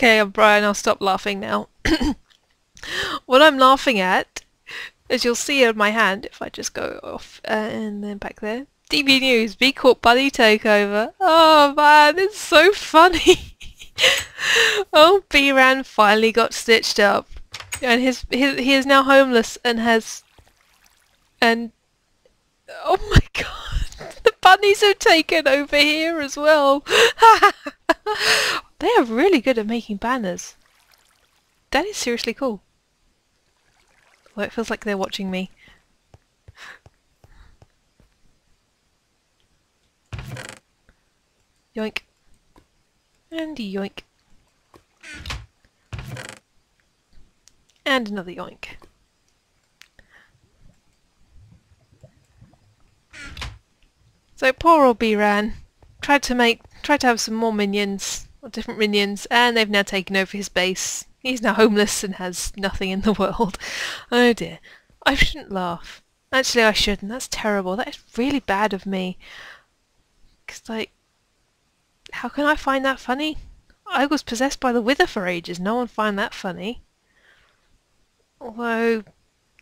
Okay, Brian, I'll stop laughing now. What I'm laughing at, as you'll see on my hand, if I just go off and then back there, DB News, B-Court Bunny Takeover. Oh man, it's so funny. Oh, B-Ran finally got stitched up. And he is now homeless and has... And... Oh my god, the bunnies have taken over here as well. They are really good at making banners. That is seriously cool. Well, it feels like they're watching me. Yoink. And yoink. And another yoink. So poor old B-Ran tried to have some more minions, or different minions, and they've now taken over his base. He's now homeless and has nothing in the world. Oh dear. I shouldn't laugh. Actually, I shouldn't. That's terrible. That is really bad of me. 'Cause, like, how can I find that funny? I was possessed by the Wither for ages. No one find that funny. Although,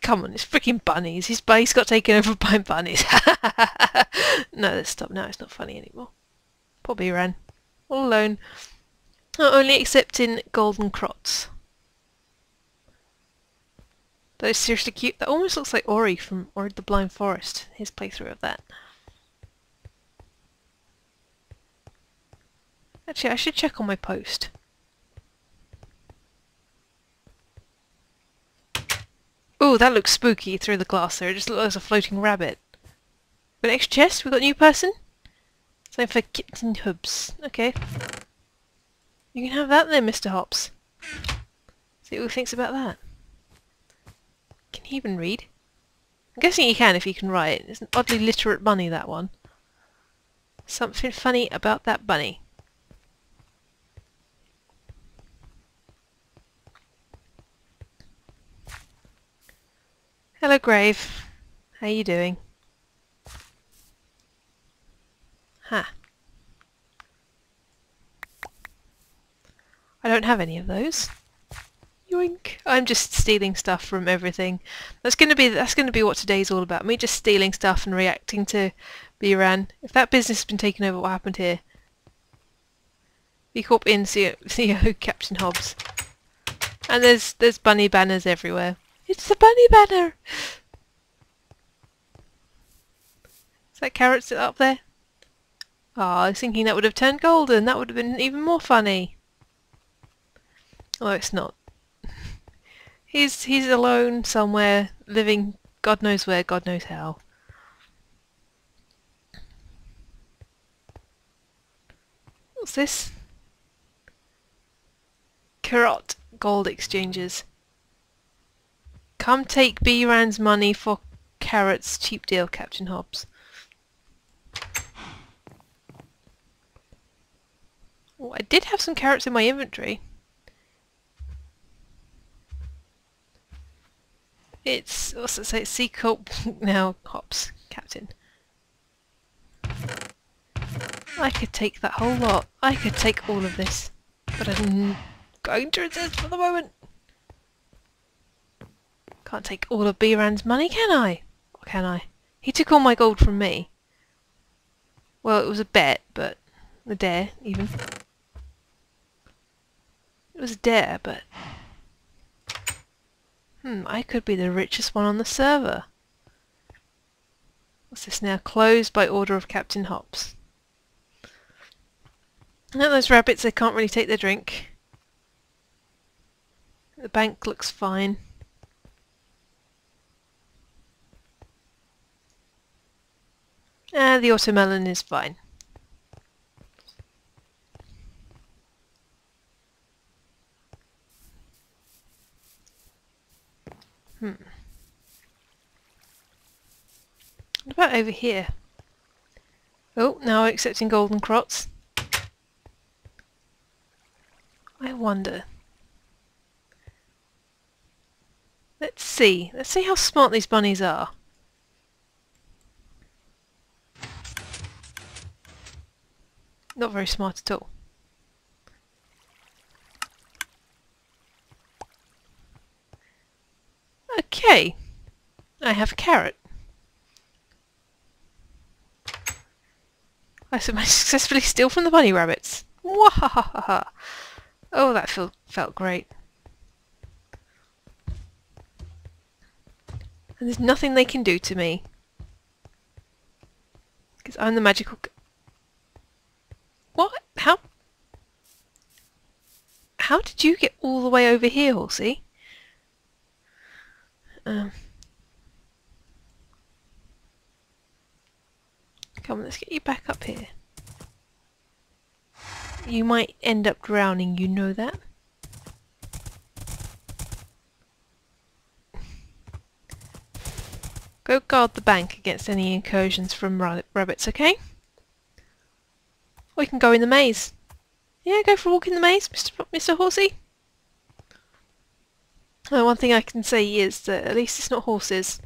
come on, it's freaking bunnies. His base got taken over by bunnies. No, let's stop now. It's not funny anymore. Poor B-Ran. All alone. Not only accepting golden crots. That is seriously cute. That almost looks like Ori from Ori and the Blind Forest. His playthrough of that. Actually, I should check on my post. Oh, that looks spooky through the glass there. It just looks like a floating rabbit. But next chest, we've got a new person. Same for Kitten Hubs. Okay. You can have that there, Mr. Hops. See what he thinks about that. Can he even read? I'm guessing he can if he can write. It's an oddly literate bunny, that one. Something funny about that bunny. Hello, Grave. How you doing? Huh. I don't have any of those. Yoink! I'm just stealing stuff from everything. That's gonna be what today's all about. Me just stealing stuff and reacting to B-Ran. If that business has been taken over, what happened here? B-Corp in CEO Captain Hobbs. And there's bunny banners everywhere. It's the bunny banner. Is that carrot still up there? Ah, I was thinking that would have turned golden. That would have been even more funny. Although it's not. He's alone somewhere, living God knows where, God knows how. What's this? Carrot gold exchanges. Come take B-Ran's money for carrots, cheap deal, Captain Hobbs. Oh, I did have some carrots in my inventory. It's, what's it say, Sea Corp now, Hops, Captain. I could take that whole lot. I could take all of this. But I'm going to resist for the moment. Can't take all of B-Ran's money, can I? Or can I? He took all my gold from me. Well, it was a bet, but... A dare, even. It was a dare, but... I could be the richest one on the server. What's this now? Closed by order of Captain Hops. No, those rabbits, they can't really take their drink. The bank looks fine. The watermelon is fine. What about over here? Oh, now we're accepting golden crots. I wonder. Let's see. Let's see how smart these bunnies are. Not very smart at all. Yay! I have a carrot. I successfully steal from the bunny rabbits. Wahahaha! Oh, that felt great. And there's nothing they can do to me. Because I'm the magical... What? How? How did you get all the way over here, Horsey? Come on, let's get you back up here. You might end up drowning, you know that? Go guard the bank against any incursions from rabbits, okay? Or you can go in the maze. Yeah, go for a walk in the maze, Mr. Horsey. Well, one thing I can say is that at least it's not horses.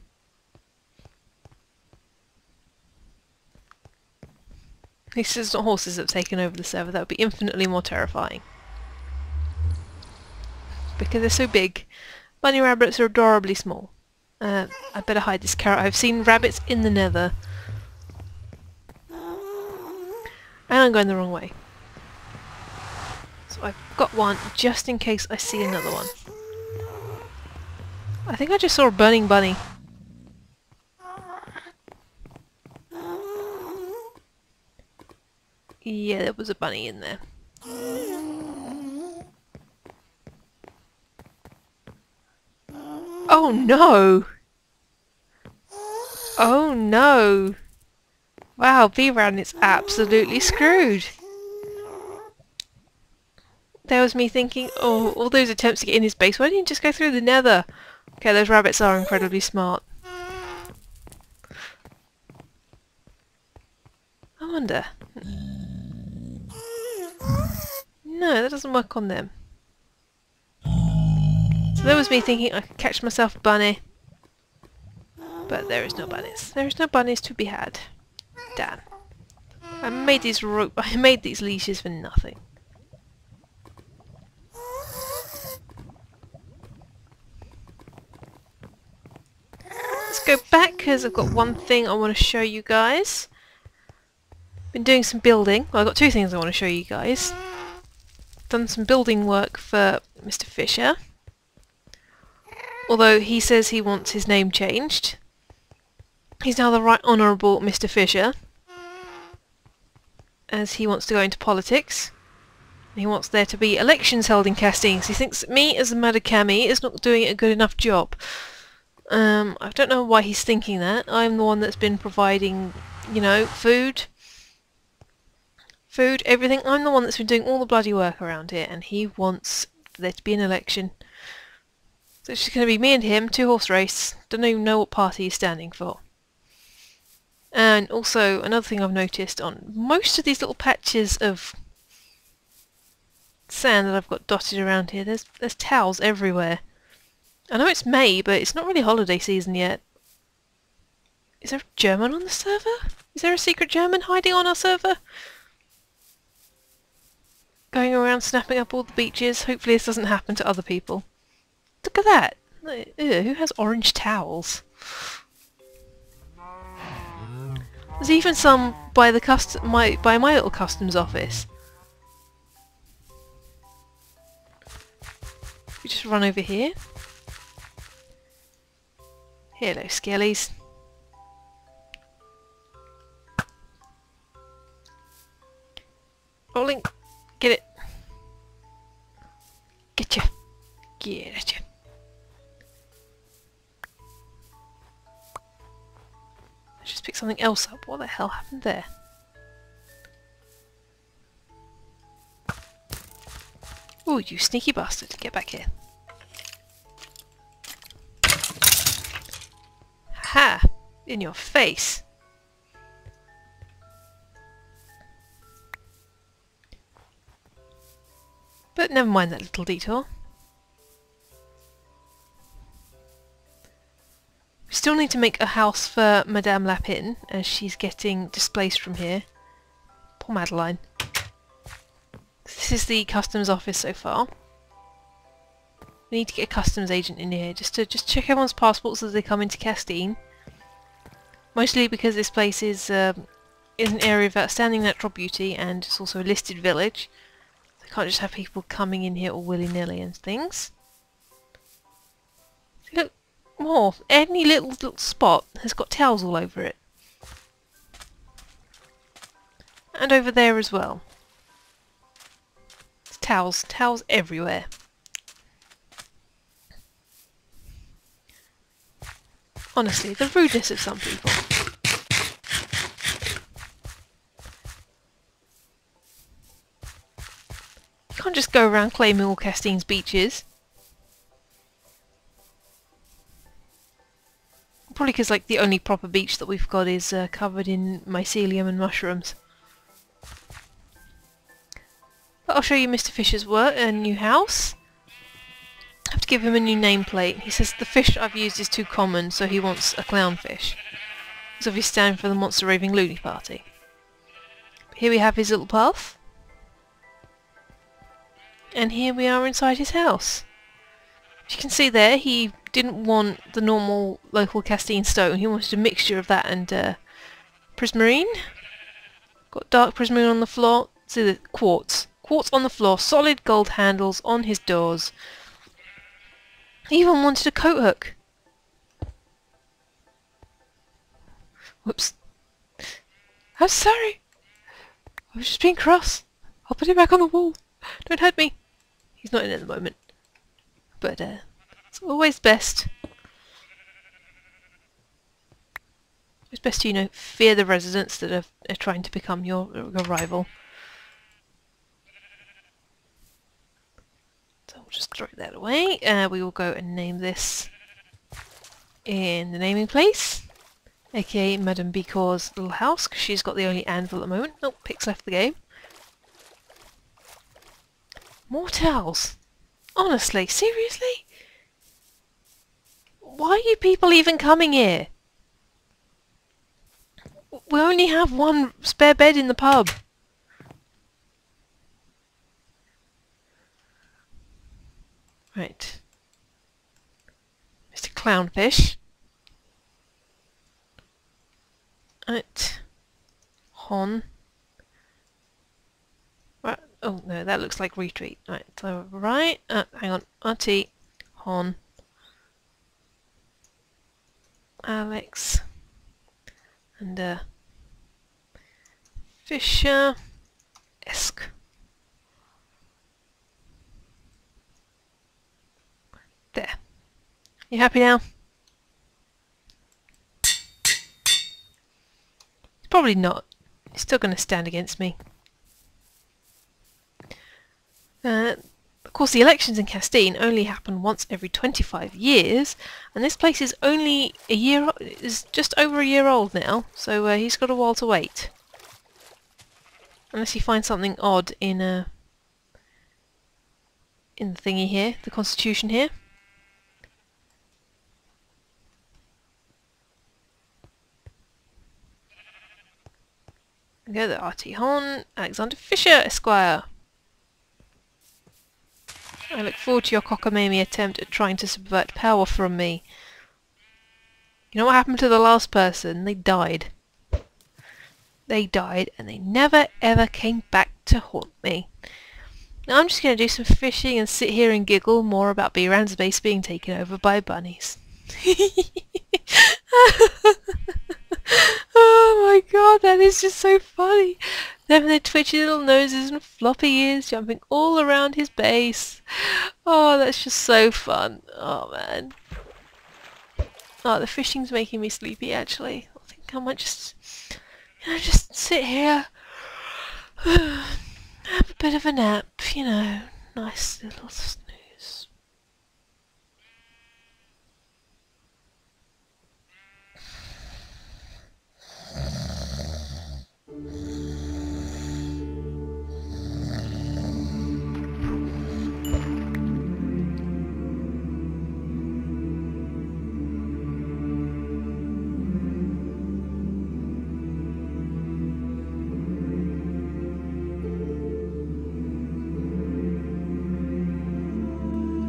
At least it's not horses that have taken over the server. That would be infinitely more terrifying. Because they're so big. Bunny rabbits are adorably small. I better hide this carrot. I've seen rabbits in the nether. And I'm going the wrong way. So I've got one just in case I see another one. I think I just saw a burning bunny. Yeah, there was a bunny in there. Oh no! Oh no! Wow, B-Round is absolutely screwed! There was me thinking, oh, all those attempts to get in his base, why didn't you just go through the nether? Okay, those rabbits are incredibly smart. I wonder... No, that doesn't work on them. So that was me thinking I could catch myself a bunny. But there is no bunnies. There is no bunnies to be had. Damn. I made these leashes for nothing. Let's go back because I've got one thing I want to show you guys. Been doing some building. Well, I've got two things I want to show you guys. Done some building work for Mr. Fisher, although he says he wants his name changed. He's now the Right Honourable Mr. Fisher, as he wants to go into politics. He wants there to be elections held in Kasteen, because he thinks that me as a Madakami is not doing a good enough job. I don't know why he's thinking that. I'm the one that's been providing, you know, food, everything. I'm the one that's been doing all the bloody work around here, and he wants there to be an election. So it's just going to be me and him, 2-horse race. Don't even know what party he's standing for. And also, another thing I've noticed on most of these little patches of sand that I've got dotted around here, there's towels everywhere. I know it's May, but it's not really holiday season yet. Is there a German on the server? Is there a secret German hiding on our server? Going around snapping up all the beaches. Hopefully this doesn't happen to other people. Look at that! Ew, who has orange towels? There's even some by the my little customs office. We just run over here. Hello, skellies. Rolling. Get it. Getcha. Getcha. Let's just pick something else up. What the hell happened there? Ooh, you sneaky bastard. Get back here. Ha! In your face. But never mind that little detour. We still need to make a house for Madame Lapin, as she's getting displaced from here. Poor Madeline. This is the customs office so far. We need to get a customs agent in here just to check everyone's passports as they come into Kasteen. Mostly because this place is an area of outstanding natural beauty and it's also a listed village. So I can't just have people coming in here all willy-nilly and things. Look, more. Any little spot has got towels all over it. And over there as well. It's towels. Towels everywhere. Honestly, the rudeness of some people. You can't just go around claiming all Kasteen's beaches. Probably because like the only proper beach that we've got is covered in mycelium and mushrooms. But I'll show you Mr. Fisher's work, a new house. I have to give him a new nameplate. He says the fish I've used is too common, so he wants a clownfish. He's obviously standing for the Monster Raving Loony Party. Here we have his little path. And here we are inside his house. As you can see there, he didn't want the normal local Kasteen stone. He wanted a mixture of that and prismarine. Got dark prismarine on the floor. See the quartz. Quartz on the floor, solid gold handles on his doors. He even wanted a coat hook. Whoops. I'm sorry. I was just being cross. I'll put it back on the wall. Don't hurt me. He's not in at the moment. But it's always best. It's best to, you know, fear the residents that are trying to become your rival. Just throw that away. We will go and name this in the naming place, aka Madame B-Court's little house, because she's got the only anvil at the moment. Nope, Pic's left the game. More towels. Honestly, seriously? Why are you people even coming here? We only have one spare bed in the pub. Right. Mr. Clownfish. Right. Hon. Right. Oh no, that looks like retreat. Right. So right. Hang on. Artie. Hon. Alex. And Fisher. Esk. There. You happy now? Probably not. He's still going to stand against me. Of course, the elections in Kasteen only happen once every 25 years, and this place is only a year is just over a year old now, so he's got a while to wait. Unless he finds something odd in the thingy here, the constitution here. Go the R.T. Hon, Alexander Fisher, Esquire. I look forward to your cockamamie attempt at trying to subvert power from me. You know what happened to the last person? They died. They died and they never ever came back to haunt me. Now I'm just going to do some fishing and sit here and giggle more about Biran's base being taken over by bunnies. Oh my god, that is just so funny! Them with their twitchy little noses and floppy ears jumping all around his base. Oh, that's just so fun. Oh man. Oh, the fishing's making me sleepy actually. I think I might just, you know, just sit here. Have a bit of a nap, you know. Nice little snooze.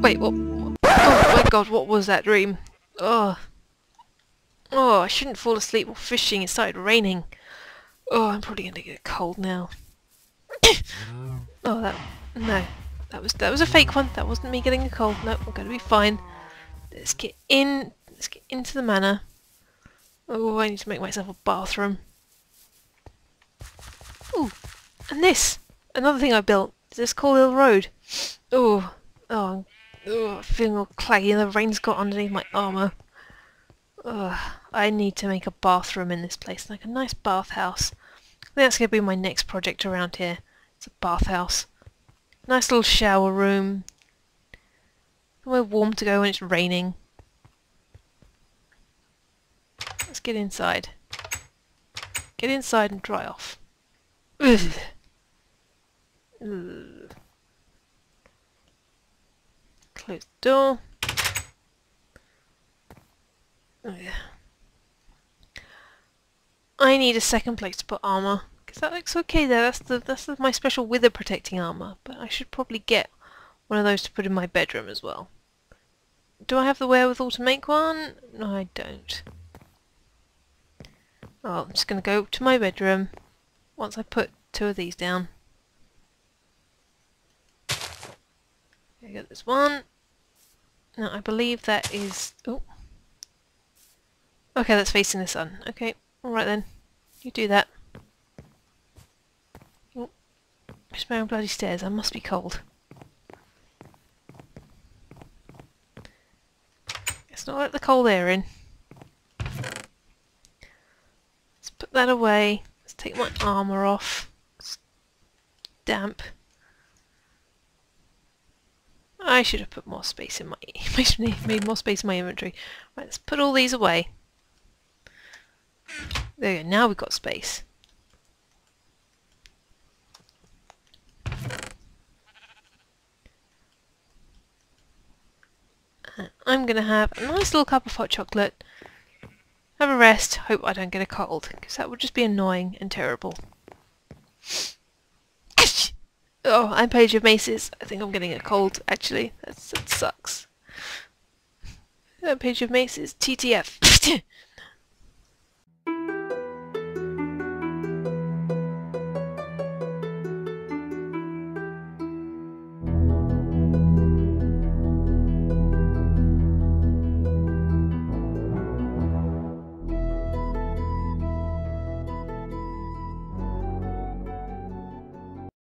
Wait, what? Oh my god, what was that dream? Oh. Oh, I shouldn't fall asleep while fishing. It started raining. Oh, I'm probably going to get cold now. Oh, that... No. That was a fake one. That wasn't me getting a cold. No, I'm going to be fine. Let's get in. Let's get into the manor. Oh, I need to make myself a bathroom. Ooh. And this. Another thing I built. Is this Call Hill Road? Ooh. Oh. Oh, I'm feeling all claggy and the rain's got underneath my armour. Ugh, I need to make a bathroom in this place, like a nice bathhouse. I think that's going to be my next project around here. It's a bathhouse. Nice little shower room. Somewhere warm to go when it's raining. Let's get inside. Get inside and dry off. Ugh. Ugh. Close the door. Oh yeah. I need a second place to put armor, because that looks okay there. That's my special wither protecting armor, but I should probably get one of those to put in my bedroom as well. Do I have the wherewithal to make one? No, I don't. Oh, I'm just going to go to my bedroom once I put two of these down. I got this one. Now I believe that is... Oh. Okay, that's facing the sun. Okay, alright then. You do that. Oh, just my own bloody stairs. I must be cold. Let's not let the cold air in. Let's put that away. Let's take my armour off. It's damp. I should have put more space in my... made more space in my inventory. Right, let's put all these away. There we go, now we've got space. And I'm going to have a nice little cup of hot chocolate. Have a rest, hope I don't get a cold, because that would just be annoying and terrible. Oh, I'm PaigeofMaces. I think I'm getting a cold, actually. That sucks. I'm PaigeofMaces. TTF.